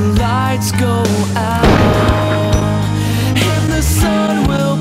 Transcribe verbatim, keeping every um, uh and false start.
the lights go out and the sun will